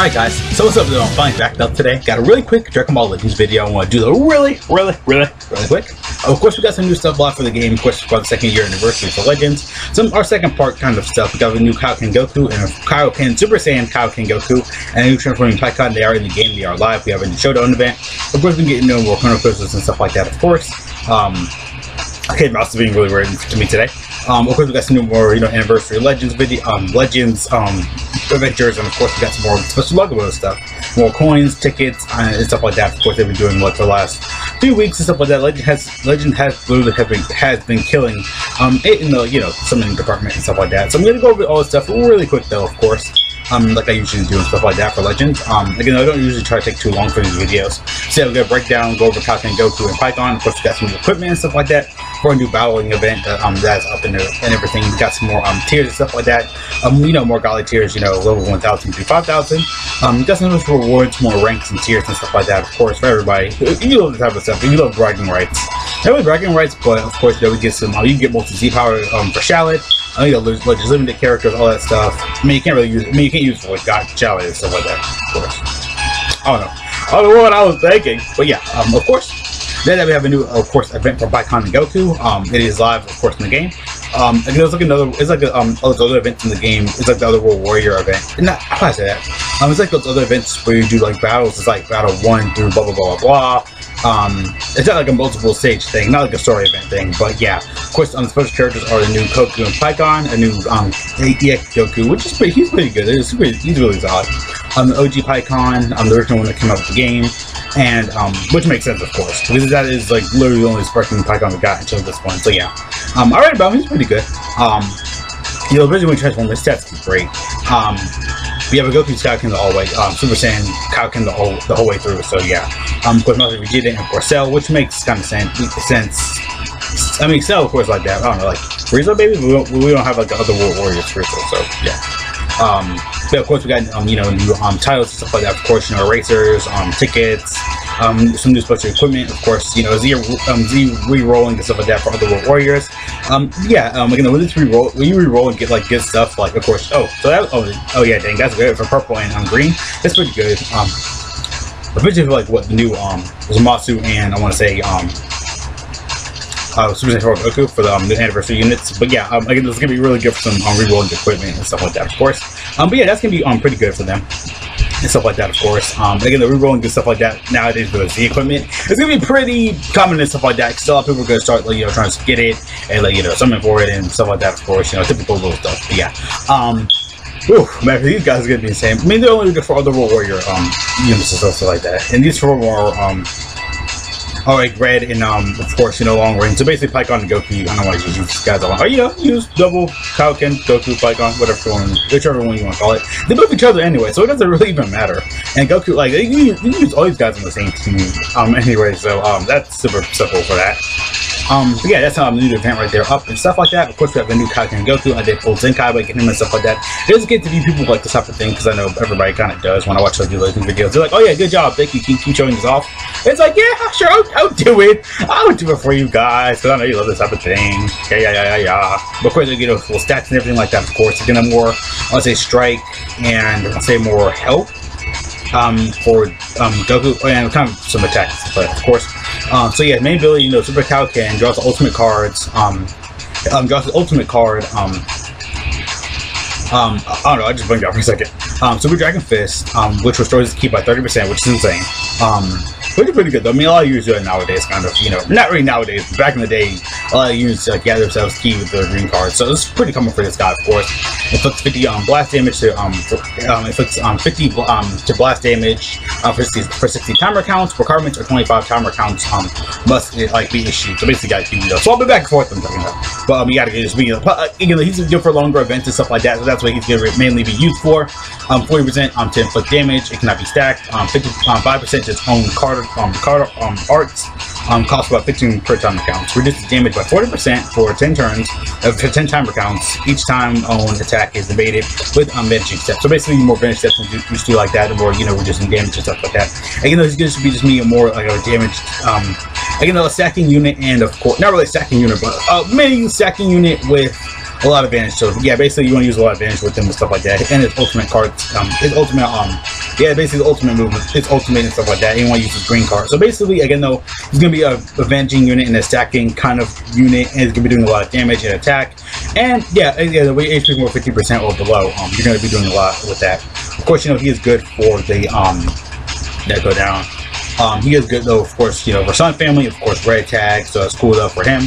Alright guys, so what's up everyone? I'm finally back up today. Got a really quick Dragon Ball Legends video. I want to do a really quick. Of course we got some new stuff a lot for the game, of course for the 2nd year anniversary for Legends. Some our second part kind of stuff. We got a new Kaioken Goku and a Kaioken Super Saiyan Kaioken Goku and a new transforming Pikkon. They are in the game, they are live. We have a new showdown event. Of course we can get into more Chrono Crystals and stuff like that, of course. Okay, mouse is being really weird to me today. Of course we got some new more, anniversary Legends video, adventures, and of course we got some more special logo stuff, more coins, tickets, and stuff like that. Of course they've been doing like the last few weeks and stuff like that. Legend has literally been killing it in the summoning department and stuff like that. So I'm gonna go over all this stuff really quick though, of course. Like I usually do and stuff like that for Legends. Again, I don't usually try to take too long for these videos. So yeah, we're gonna break down, go over Kaioken Goku and Pikkon. Of course, we got some equipment and stuff like that for a new battling event that that's up in there and everything. We got some more tiers and stuff like that. More golly tiers, level 1,000 through 5,000. Got some more rewards, more ranks and tiers and stuff like that. Of course, for everybody, you love this type of stuff. You love bragging rights. Not really bragging rights, but of course, we get some. You can get multi Z power for Shallot. Legends limited characters, all that stuff. You can't really use. You can't use like God Shallot and stuff like that. Of course. I don't know what I was thinking, but yeah. Of course. Then we have a new, of course, event for Pikkon and Goku. It is live, of course, in the game. And there's like another. It's like those other events in the game. It's like the other World Warrior event. Not how do I say that. It's like those other events where you do like battles. It's like battle 1 through blah blah blah blah. It's not like a multiple stage thing, not like a story event thing, but yeah. Of course, the special characters are the new Goku and Pikkon, a new ADX Goku, which is pretty. He's pretty good. He's really solid. The OG Pikkon, the original one that came out with the game, and which makes sense, of course, because that is like literally the only sparking Pikkon we got until this point. So yeah. Alright, but he's pretty good. Originally when you transform his stats is great. We have a Goku's Kaioken the whole way, Super Saiyan Kaioken the whole way through, so yeah. Of course, Master Vegeta and of course Cell, which makes kind of sense. I mean, Cell, of course, like that. I don't know, like Frieza, maybe? We don't have like the other World Warriors Frieza, so yeah. But of course, we got new titles and stuff like that. Of course, erasers, tickets, some new special equipment. Of course, Z re-rolling and stuff like that for other World Warriors. When this re-roll, when you re-roll and get like good stuff, like of course, that's good for purple and green. That's pretty good. Especially for like what the new Zamasu and I want to say Super Saiyan 4 Goku for the anniversary units, but yeah, again, this is gonna be really good for some re-rolling equipment and stuff like that, of course. But yeah, that's gonna be pretty good for them and stuff like that, of course. Again, the re-rolling and stuff like that nowadays with the equipment, it's gonna be pretty common and stuff like that. Still, a lot of people are gonna start like trying to get it and like summon for it and stuff like that, of course. Typical little stuff. But yeah. Ooh, man, these guys are gonna be the same. I mean, they're only good for other World Warrior units and stuff like that, and these four more like red and of course long range. So basically Pikkon and Goku, I don't want to use these guys a lot. Or use double Kaioken, Goku, Pikkon, whichever one you want to call it. They both each other anyway, so it doesn't really even matter. And Goku, like you can use all these guys on the same team anyway, so that's super simple for that. But yeah, that's how I'm new to event right there up and stuff like that. Of course, we have the new Kaioken Goku. I did full Zenkai by getting him and stuff like that. It doesn't get to be people like this type of thing because I know everybody kind of does when I watch like these Legends videos. They're like, oh yeah, good job, thank you, keep showing this off. It's like, yeah, sure, I'll do it. I'll do it for you guys because I know you love this type of thing. Yeah. But of course, they get full stats and everything like that. Of course, they're gonna more, I'll say strike and I'll say more health for Goku and kind of some attacks, but of course. So yeah, main ability, Super Kaioken draws the ultimate cards, I don't know, I just blanked out for a second. Super Dragon Fist, which restores his ki by 30%, which is insane. Which is pretty good though. I mean, a lot of users do it nowadays, kind of, not really nowadays, but back in the day, a lot of users gather themselves ki with the green cards, so it's pretty common for this guy, of course. Inflicts 50 blast damage to blast damage for 60 timer counts. Requirements or 25 timer counts must be issued. So basically, gotta keep So I'll be back and forth. I'm talking about, but you gotta get his he's good for longer events and stuff like that. So that's what he's gonna mainly be used for. 40% to inflict damage. It cannot be stacked. 5% to its own card arts. Costs about 15 per timer counts. Reduces damage by 40% for 10 turns of 10 timer counts each time own attack is evaded with vanishing steps. So basically, the more vanishing steps you do like that, the more reducing damage and stuff like that. Again, this should be just me more like a damaged. Again, a stacking unit, and of course, not really a stacking unit, but a mini stacking unit with a lot of advantage. So yeah, basically you want to use a lot of advantage with him and stuff like that. And his ultimate cards, his ultimate, yeah, basically the ultimate movement, his ultimate and stuff like that. And you want to use his green card. So basically, again though, he's gonna be a avenging unit and a stacking kind of unit, and he's gonna be doing a lot of damage and attack. And yeah, the way HP more 50% or below, you're gonna be doing a lot with that. Of course, you know he is good for the that go down. He is good though, of course, you know, for Sun Family, of course, red tag, so it's cool though for him.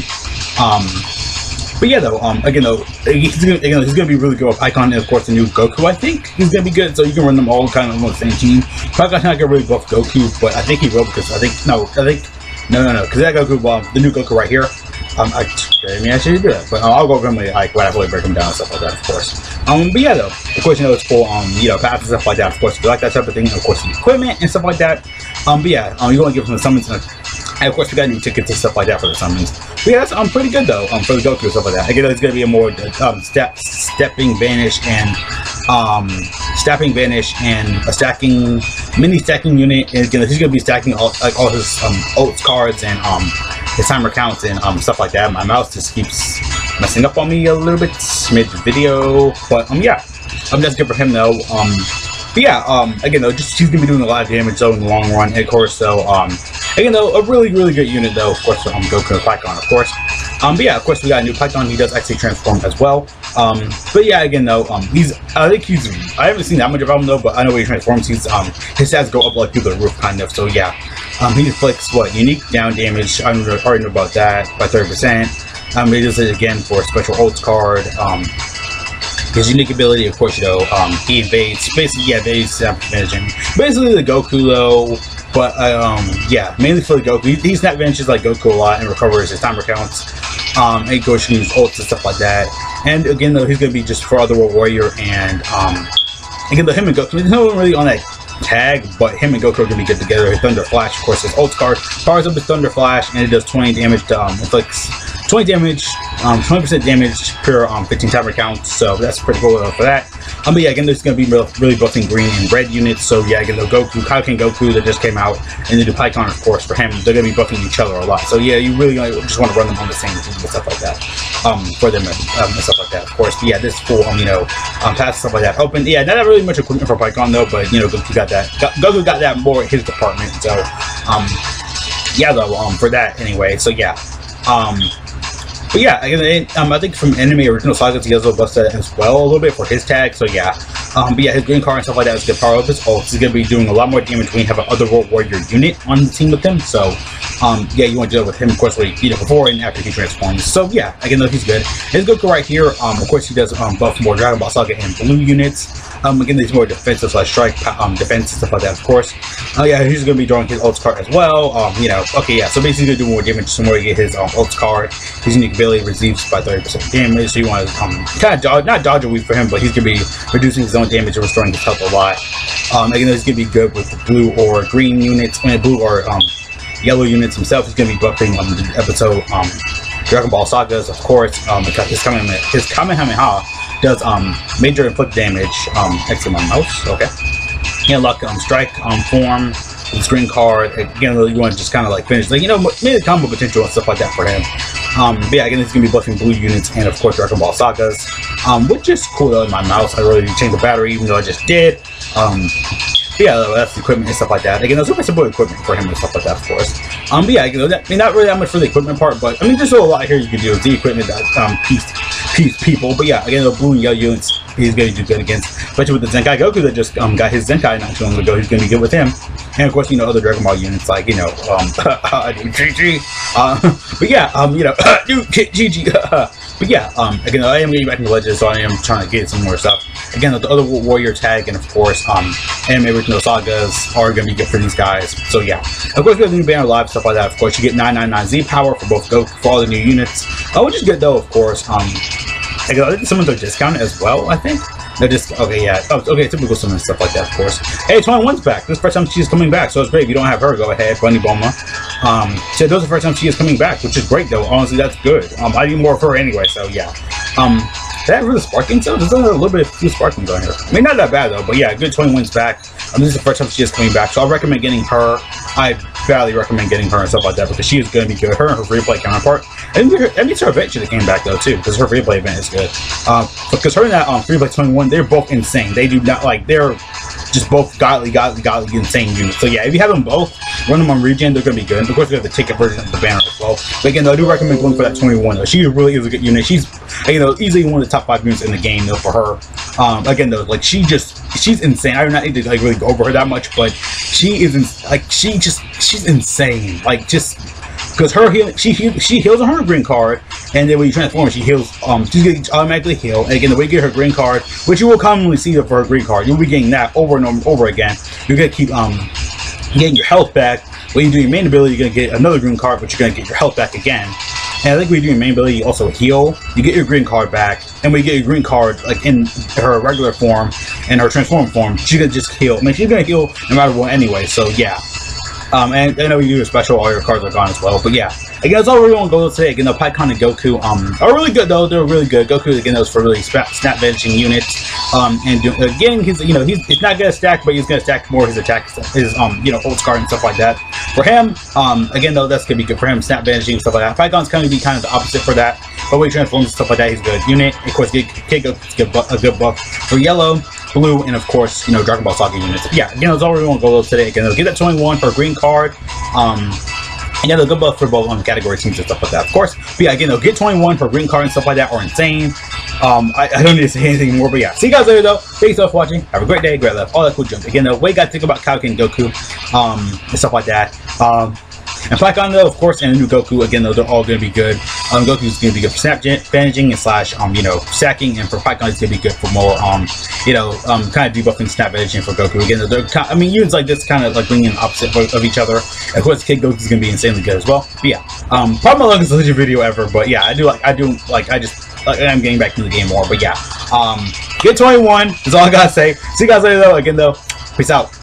But yeah though, again though, he's gonna be really good with Pikkon and of course the new Goku. I think he's gonna be good, so you can run them all kind of on the same team. Pikkon's not gonna really buff Goku, but I think he will because I think no, because that Goku, the new Goku right here. I mean, I should do that, but I'll go over him like when I really break him down and stuff like that, of course. But yeah, though, of course, you know, it's for you know, paths and stuff like that, of course, if you like that type of thing, and of course, the equipment and stuff like that. But yeah, you want to give him the summons, and of course, we got new tickets and stuff like that for the summons. But yeah, that's pretty good though, for the Goku and stuff like that. I guess it's gonna be a more stepping vanish and snapping vanish and a stacking mini stacking unit. And he's gonna be stacking all, like all his oats cards and his timer counts and stuff like that. My mouse just keeps messing up on me a little bit mid video, but yeah, that's good for him though. But yeah, again though, he's gonna be doing a lot of damage though in the long run, and of course, so again though, a really good unit though, of course, Goku and Pikkon, of course. But yeah, of course, we got a new Pikkon. He does actually transform as well. But yeah, again though, I haven't seen that much of him though, but I know when he transforms, he's his stats go up like through the roof kind of. So yeah, he inflicts what unique down damage. I don't know, already know about that by 30%. He does it again for a special ults card. His unique ability, of course, you know, he invades. Basically, yeah, basically the Goku though. But yeah, mainly for the Goku. He snap vanishes like Goku a lot and recovers his timer counts. And of course, he uses ults and stuff like that. And again though, he's gonna be just for Otherworld Warrior, and again though, him and Goku, there's no one really on that tag, but him and Goku are gonna be good together. His Thunder Flash, of course, his ult card powers up his Thunder Flash, and it does 20 damage to inflicts 20 damage, 20% damage per 15 timer counts, so that's pretty cool for that. But yeah, again, there's gonna be really buffing green and red units, so yeah, again, the Goku, Kaioken Goku that just came out, and the new Pikkon, of course, for him, they're gonna be buffing each other a lot, so yeah, you really like, just want to run them on the same team and stuff like that, for them and stuff like that, of course. But yeah, this full, you know, pass stuff like that. Open, yeah, not really much equipment for Pikkon though, but you know, Goku got that, Goku got that more in his department, so, yeah though, for that anyway, so yeah, but yeah, again, I think from Anime Original Sagas, he does bust that as well a little bit for his tag, so yeah. But yeah, his green card and stuff like that is going to power up his ults. He's going to be doing a lot more damage when you have an Otherworld Warrior unit on the team with him, so yeah, you want to deal with him, of course, like, you know, before and after he transforms. So yeah, again, though, he's good. His Goku right here, of course, he does buff more Dragon Ball Saga and blue units. Again, he's more defensive, so like strike, defense, and stuff like that, of course. Yeah, he's going to be drawing his ults card as well. You know, okay, yeah, so basically he's going to do more damage the more you get his ults card. His unique ability receives by 30% damage, so you want to kind of dodge, not dodge a week for him, but he's going to be reducing his own damage and restoring his health a lot. Again, he's going to be good with blue or green units, and blue or yellow units himself. He's going to be buffing the episode Dragon Ball Sagas, of course. His Kamehameha does major inflict damage. Exit my mouse, okay. Handlock strike form, the green card. Again, you want to just kind of like finish, like, you know, maybe combo potential and stuff like that for him. But yeah, again, it's gonna be buffing blue units and of course Dragon Ball Sagas, which is cool though. In my mouse, I really didn't change the battery, even though I just did. But yeah, that's the equipment and stuff like that. Again, that's super simple equipment for him and stuff like that, of course. But yeah, you know, that, I mean, not really that much for the equipment part, but I mean, there's a lot here you can do with the equipment that piece people. But yeah, again, the blue and yellow units, he's gonna do good against, especially with the Zenkai Goku that just got his Zenkai not too long ago. He's gonna be good with him, and of course, you know, other Dragon Ball units like, you know, but yeah, you know, but yeah, again, I am getting back into Legends, so I am trying to get some more stuff. Again, the other Warrior tag, and of course, Anime Original Sagas are gonna be good for these guys. So yeah, of course, we have the new banner live stuff like that. Of course, you get 999Z power for both Goku for all the new units, which is good though, of course. I think summons are discounted as well, I think. They're just, okay, yeah. Oh, okay, typical summons, stuff like that, of course. Hey, 21's back. This is the first time she's coming back, so it's great. If you don't have her, go ahead, Bunny Bulma. So those are the first time she is coming back, which is great, though. Honestly, that's good. I need more of her anyway, so yeah. That really sparking, so there's only a little bit of few sparking going here. I mean, not that bad, though, but yeah, good 21's back. This is the first time she is coming back, so I recommend getting her. I Value recommend getting her and stuff like that, because she is going to be good. Her and her replay counterpart. And that means her event should have came back though too, because her replay event is good. Because her and that replay 21, they're both insane. They do not like, they're just both godly insane units. So yeah, if you have them both, run them on regen, they're going to be good. Of course, we have the ticket version of the banner as well. But again, though, I do recommend going for that 21 though. She really is a good unit. She's, you know, easily one of the top 5 units in the game though for her. Again though, like she's insane. I do not need to like really go over her that much, but she is she's insane. Like just because her healing, she heals on her green card, and then when you transform, she heals. She's gonna automatically heal. And again, the way you get her green card, which you will commonly see for her green card, you'll be getting that over and over again. You're gonna keep getting your health back. When you do your main ability, you're gonna get another green card, but you're gonna get your health back again. And I think when you do your main ability, you also heal. You get your green card back, and when you get your green card, like in her regular form and her transform form, she's gonna just heal. I mean, she's gonna heal no matter what anyway. So yeah. And I know you do a special, all your cards are gone as well, but yeah. Again, that's all we're going to go today. Again, the Pikkon and Goku are really good, though. They're really good. Goku, again, those for really snap vanishing units. And again, he's, you know, he's not going to stack, but he's going to stack more his attacks, his, you know, ult card and stuff like that. For him, again, though, that's going to be good for him, snap vanishing and stuff like that. Pikkon's going to be kind of the opposite for that. But when he transforms and stuff like that, he's a good unit. Of course, Goku's a good buff for yellow, blue, and of course, you know, Dragon Ball Saga units. But yeah, again, that's all we're going to go today. Again, they'll get that 21 for a green card. And yeah, they'll get buff for both category teams and stuff like that, of course. But yeah, again, they'll get 21 for green card and stuff like that are insane. I don't need to say anything more, but yeah. See you guys later, though. Thanks so much for watching. Have a great day, great love, all that cool junk. Again, though, you got to think about Kaioken Goku and stuff like that. And Pikkon, though, of course, and the new Goku, again, though, they're all going to be good. Goku's going to be good for snap bandaging and slash, you know, sacking, and for Pikkon, it's going to be good for more, you know, kind of debuffing snap bandaging for Goku. Again, they're kind of, I mean, units like this kind of, like, bringing an opposite of each other. Of course, Kid Goku's going to be insanely good as well. But, yeah, probably my longest legit video ever, but, yeah, I'm getting back into the game more, but, yeah. Get 21 is all I got to say. See you guys later, though. Again, though, peace out.